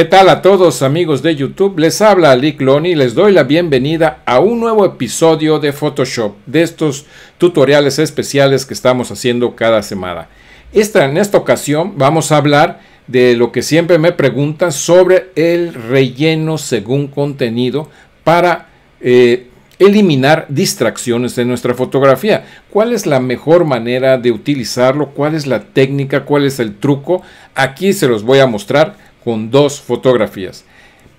¿Qué tal a todos amigos de YouTube? Les habla Ali Clon y les doy la bienvenida a un nuevo episodio de Photoshop, de estos tutoriales especiales que estamos haciendo cada semana. En esta ocasión vamos a hablar de lo que siempre me preguntan sobre el relleno según contenido para eliminar distracciones de nuestra fotografía. ¿Cuál es la mejor manera de utilizarlo? ¿Cuál es la técnica? ¿Cuál es el truco? Aquí se los voy a mostrar con dos fotografías.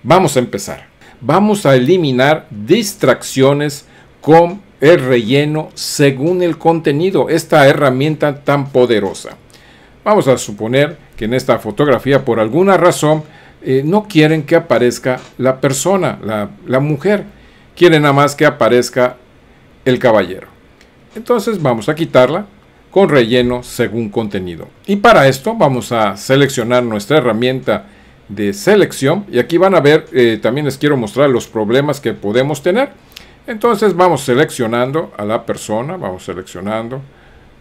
Vamos a empezar. Vamos a eliminar distracciones con el relleno según el contenido, esta herramienta tan poderosa. Vamos a suponer que en esta fotografía, por alguna razón, no quieren que aparezca la persona, la mujer. Quieren nada más que aparezca el caballero. Entonces vamos a quitarla con relleno según contenido. Y para esto vamos a seleccionar nuestra herramienta de selección. Y aquí van a ver, también les quiero mostrar los problemas que podemos tener. Entonces vamos seleccionando a la persona, vamos seleccionando.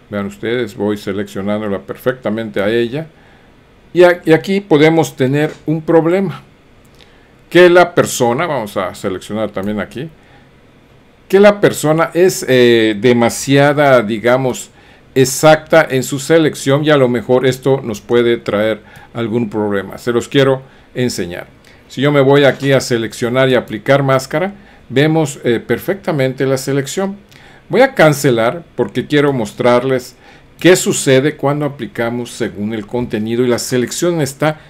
Vean ustedes, voy seleccionándola perfectamente a ella. Y aquí podemos tener un problema. Que la persona, vamos a seleccionar también aquí, que la persona es demasiada, digamos, exacta en su selección, y a lo mejor esto nos puede traer algún problema. Se los quiero enseñar. Si yo me voy aquí a seleccionar y aplicar máscara, vemos perfectamente la selección. Voy a cancelar porque quiero mostrarles qué sucede cuando aplicamos según el contenido y la selección está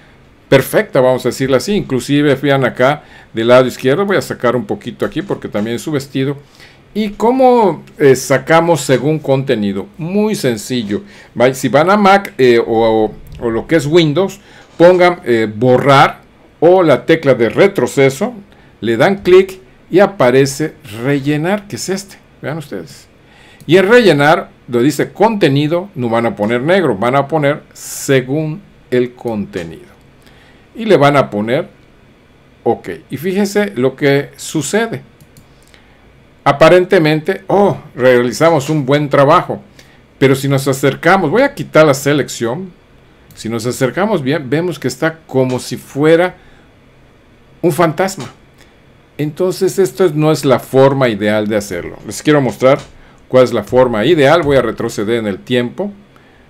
perfecta, vamos a decirlo así. Inclusive vean acá del lado izquierdo, voy a sacar un poquito aquí porque también es su vestido. ¿Y cómo sacamos según contenido? Muy sencillo. Si van a Mac o lo que es Windows, pongan borrar o la tecla de retroceso, le dan clic y aparece rellenar, que es este. Vean ustedes. Y en rellenar, donde dice contenido, no van a poner negro, van a poner según el contenido. Y le van a poner OK. Y fíjense lo que sucede. Aparentemente, realizamos un buen trabajo, pero si nos acercamos, voy a quitar la selección, si nos acercamos bien, vemos que está como si fuera un fantasma. Entonces esto no es la forma ideal de hacerlo. Les quiero mostrar cuál es la forma ideal. Voy a retroceder en el tiempo,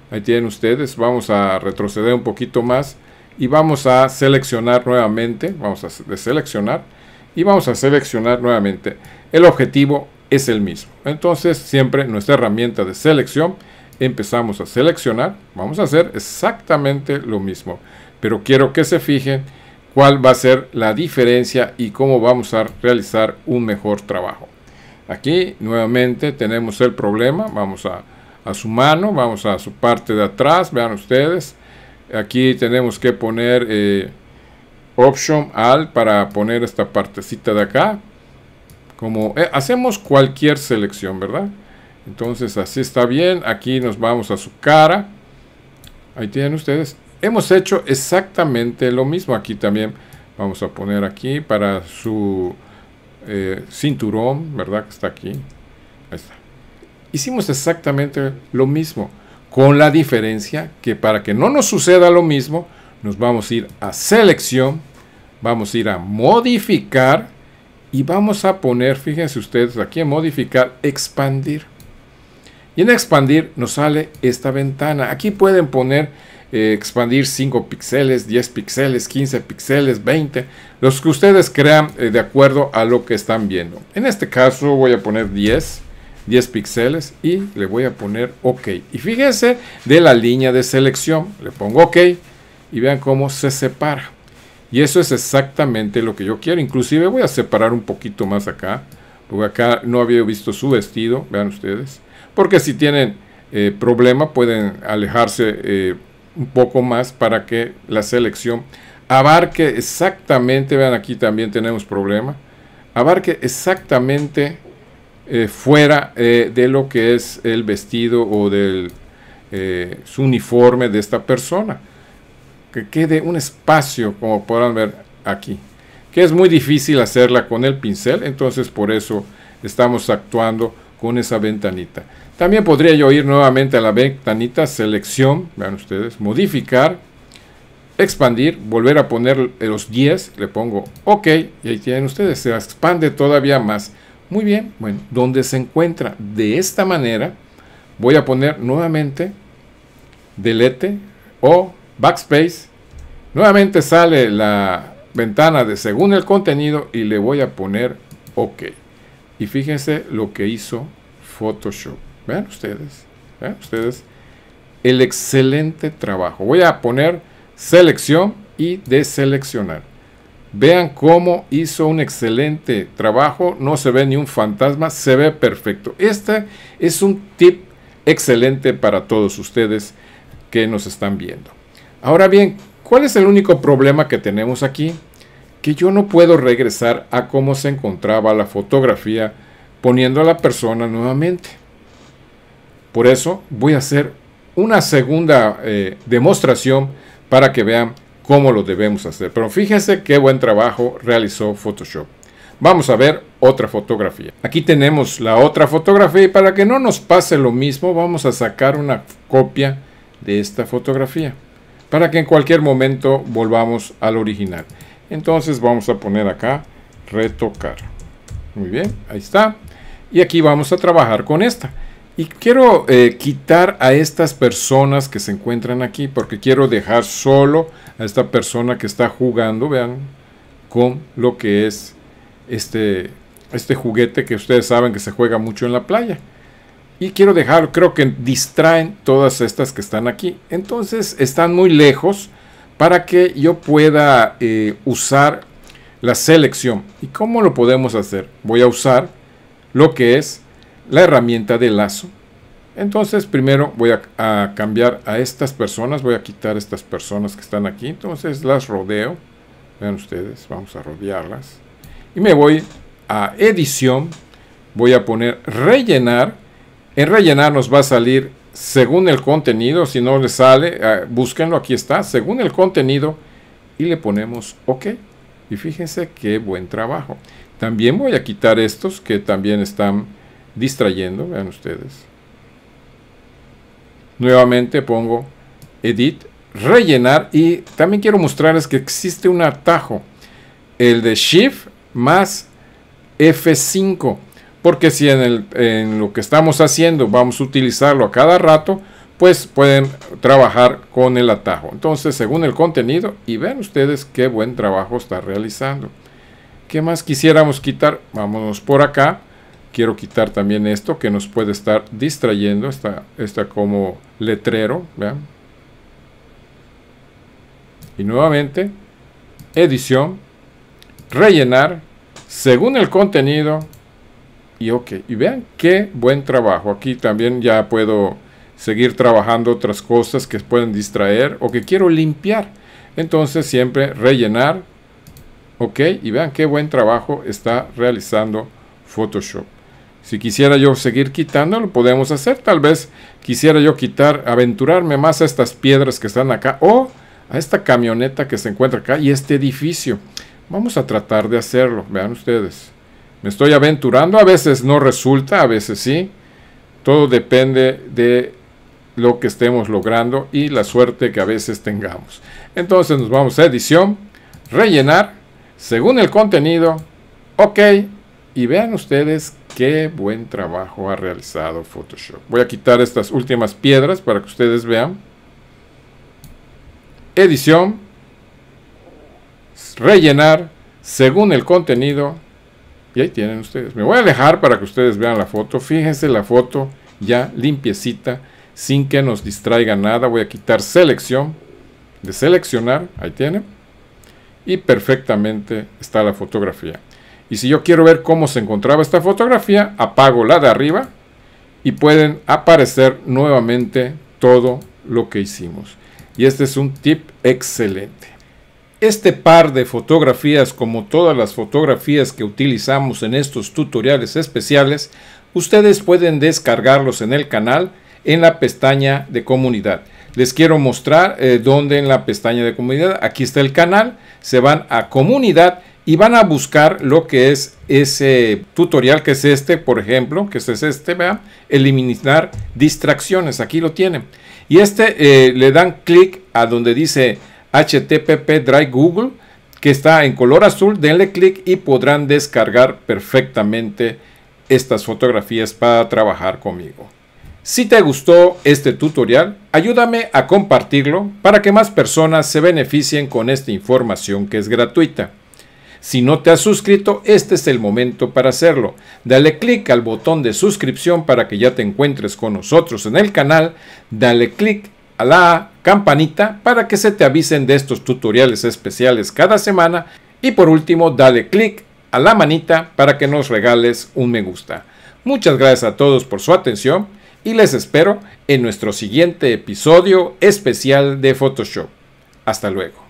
ahí tienen ustedes, vamos a retroceder un poquito más y vamos a seleccionar nuevamente, vamos a deseleccionar y vamos a seleccionar nuevamente. El objetivo es el mismo. Entonces siempre nuestra herramienta de selección, empezamos a seleccionar. Vamos a hacer exactamente lo mismo, pero quiero que se fijen cuál va a ser la diferencia y cómo vamos a realizar un mejor trabajo. Aquí nuevamente tenemos el problema. Vamos a su mano, vamos a su parte de atrás. Vean ustedes, aquí tenemos que poner Option, Alt, para poner esta partecita de acá. Como hacemos cualquier selección, ¿verdad? Entonces así está bien. Aquí nos vamos a su cara. Ahí tienen ustedes. Hemos hecho exactamente lo mismo. Aquí también vamos a poner aquí para su cinturón, ¿verdad? Que está aquí. Ahí está. Hicimos exactamente lo mismo. Con la diferencia que para que no nos suceda lo mismo, nos vamos a ir a selección. Vamos a ir a modificar. Y vamos a poner, fíjense ustedes, aquí en modificar, expandir. Y en expandir nos sale esta ventana. Aquí pueden poner, expandir 5 píxeles, 10 píxeles, 15 píxeles, 20. Los que ustedes crean de acuerdo a lo que están viendo. En este caso voy a poner 10 píxeles y le voy a poner OK. Y fíjense de la línea de selección. Le pongo OK y vean cómo se separa. Y eso es exactamente lo que yo quiero. Inclusive voy a separar un poquito más acá, porque acá no había visto su vestido. Vean ustedes. Porque si tienen problema pueden alejarse un poco más para que la selección abarque exactamente. Vean, aquí también tenemos problema. Abarque exactamente fuera de lo que es el vestido o del su uniforme de esta persona. Que quede un espacio, como podrán ver aquí, que es muy difícil hacerla con el pincel. Entonces por eso estamos actuando con esa ventanita. También podría yo ir nuevamente a la ventanita selección, vean ustedes, modificar, expandir, volver a poner los 10, le pongo OK, y ahí tienen ustedes, se expande todavía más. Muy bien, bueno, donde se encuentra de esta manera, voy a poner nuevamente Delete o Backspace, nuevamente sale la ventana de según el contenido y le voy a poner OK. Y fíjense lo que hizo Photoshop, vean ustedes el excelente trabajo. Voy a poner selección y deseleccionar. Vean cómo hizo un excelente trabajo, no se ve ni un fantasma, se ve perfecto. Este es un tip excelente para todos ustedes que nos están viendo. Ahora bien, ¿cuál es el único problema que tenemos aquí? Que yo no puedo regresar a cómo se encontraba la fotografía poniendo a la persona nuevamente. Por eso voy a hacer una segunda demostración para que vean cómo lo debemos hacer. Pero fíjense qué buen trabajo realizó Photoshop. Vamos a ver otra fotografía. Aquí tenemos la otra fotografía y para que no nos pase lo mismo, vamos a sacar una copia de esta fotografía para que en cualquier momento volvamos al original. Entonces vamos a poner acá retocar. Muy bien, ahí está. Y aquí vamos a trabajar con esta. Y quiero quitar a estas personas que se encuentran aquí, porque quiero dejar solo a esta persona que está jugando, vean, con lo que es este juguete que ustedes saben que se juega mucho en la playa. Y quiero dejar, creo que distraen todas estas que están aquí. Entonces están muy lejos para que yo pueda usar la selección. ¿Y cómo lo podemos hacer? Voy a usar lo que es la herramienta de lazo. Entonces primero voy a cambiar a estas personas, voy a quitar estas personas que están aquí, entonces las rodeo, vean ustedes, vamos a rodearlas y me voy a edición, voy a poner rellenar. En rellenar nos va a salir según el contenido, si no les sale, búsquenlo, aquí está, según el contenido, y le ponemos OK. Y fíjense qué buen trabajo. También voy a quitar estos que también están distrayendo, vean ustedes. Nuevamente pongo edit, rellenar, y también quiero mostrarles que existe un atajo, el de Shift más F5, porque si en lo que estamos haciendo vamos a utilizarlo a cada rato, pues pueden trabajar con el atajo. Entonces según el contenido, y vean ustedes qué buen trabajo está realizando. ¿Qué más quisiéramos quitar? Vámonos por acá. Quiero quitar también esto que nos puede estar distrayendo, está como letrero, ¿vean? Y nuevamente, edición, rellenar, según el contenido, y OK. Y vean qué buen trabajo. Aquí también ya puedo seguir trabajando otras cosas que pueden distraer o que quiero limpiar. Entonces siempre rellenar, OK. Y vean qué buen trabajo está realizando Photoshop. Si quisiera yo seguir quitando, lo podemos hacer. Tal vez quisiera yo quitar, aventurarme más a estas piedras que están acá o a esta camioneta que se encuentra acá y este edificio. Vamos a tratar de hacerlo. Vean ustedes. Me estoy aventurando. A veces no resulta, a veces sí. Todo depende de lo que estemos logrando y la suerte que a veces tengamos. Entonces nos vamos a edición, rellenar, según el contenido, OK. Y vean ustedes qué buen trabajo ha realizado Photoshop. Voy a quitar estas últimas piedras para que ustedes vean. Edición. Rellenar según el contenido. Y ahí tienen ustedes. Me voy a alejar para que ustedes vean la foto. Fíjense la foto ya limpiecita, sin que nos distraiga nada. Voy a quitar selección. Deseleccionar. Ahí tienen. Y perfectamente está la fotografía. Y si yo quiero ver cómo se encontraba esta fotografía, apago la de arriba y pueden aparecer nuevamente todo lo que hicimos. Y este es un tip excelente. Este par de fotografías, como todas las fotografías que utilizamos en estos tutoriales especiales, ustedes pueden descargarlos en el canal en la pestaña de comunidad. Les quiero mostrar dónde en la pestaña de comunidad. Aquí está el canal. Se van a comunidad y van a buscar lo que es ese tutorial que es este, por ejemplo, que es este, vean, eliminar distracciones, aquí lo tienen. Y le dan clic a donde dice HTTP Drive Google, que está en color azul. Denle clic y podrán descargar perfectamente estas fotografías para trabajar conmigo. Si te gustó este tutorial, ayúdame a compartirlo para que más personas se beneficien con esta información que es gratuita. Si no te has suscrito, este es el momento para hacerlo. Dale clic al botón de suscripción para que ya te encuentres con nosotros en el canal. Dale clic a la campanita para que se te avisen de estos tutoriales especiales cada semana. Y por último, dale clic a la manita para que nos regales un me gusta. Muchas gracias a todos por su atención y les espero en nuestro siguiente episodio especial de Photoshop. Hasta luego.